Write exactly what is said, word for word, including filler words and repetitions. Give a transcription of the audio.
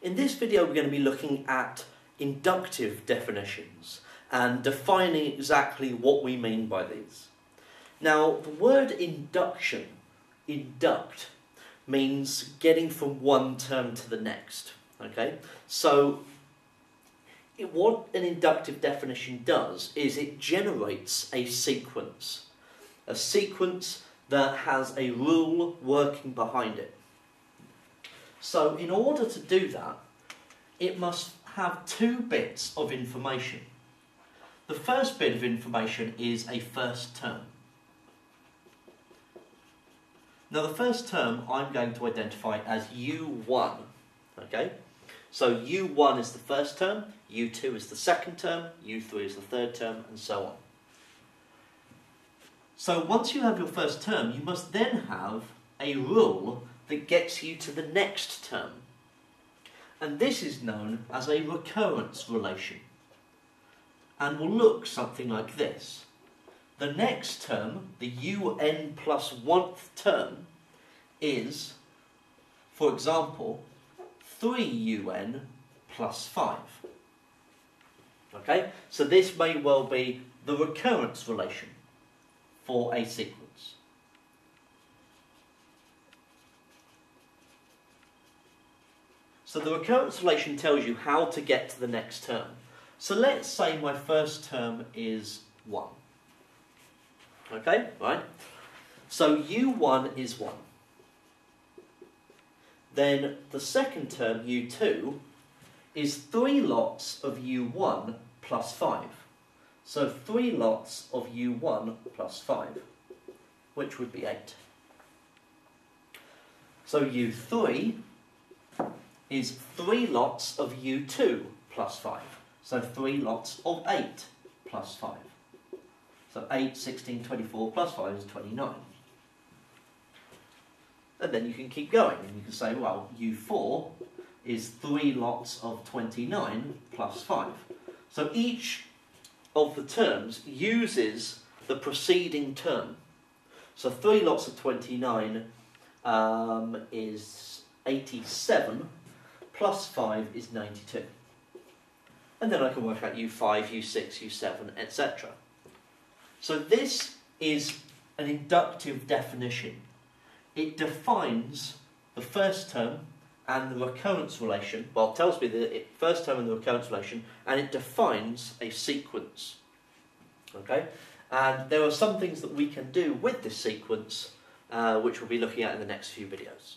In this video we're going to be looking at inductive definitions and defining exactly what we mean by these. Now the word induction, induct, means getting from one term to the next. Okay, so it, what an inductive definition does is it generates a sequence, a sequence that has a rule working behind it. So in order to do that, it must have two bits of information. The first bit of information is a first term. Now the first term I'm going to identify as U one, okay? So U one is the first term, U two is the second term, U three is the third term, and so on. So once you have your first term, you must then have a rule that gets you to the next term. And this is known as a recurrence relation, and will look something like this. The next term, the un plus one-th term, is, for example, three un plus five. Okay, so this may well be the recurrence relation for a sequence. So the recurrence relation tells you how to get to the next term. So let's say my first term is one. Okay, right? So u one is one. Then the second term, u two, is three lots of u one plus five. So three lots of u one plus five, which would be eight. So u three is three lots of u two plus five. So three lots of eight plus five. So eight, sixteen, twenty-four plus five is twenty-nine. And then you can keep going and you can say, well, u four is three lots of twenty-nine plus five. So each of the terms uses the preceding term. So three lots of twenty-nine um, is eighty-seven plus five is ninety-two. And then I can work out u five, u six, u seven, et cetera. So this is an inductive definition. It defines the first term and the recurrence relation, well, it tells me the first term and the recurrence relation, and it defines a sequence. Okay? And there are some things that we can do with this sequence, uh, which we'll be looking at in the next few videos.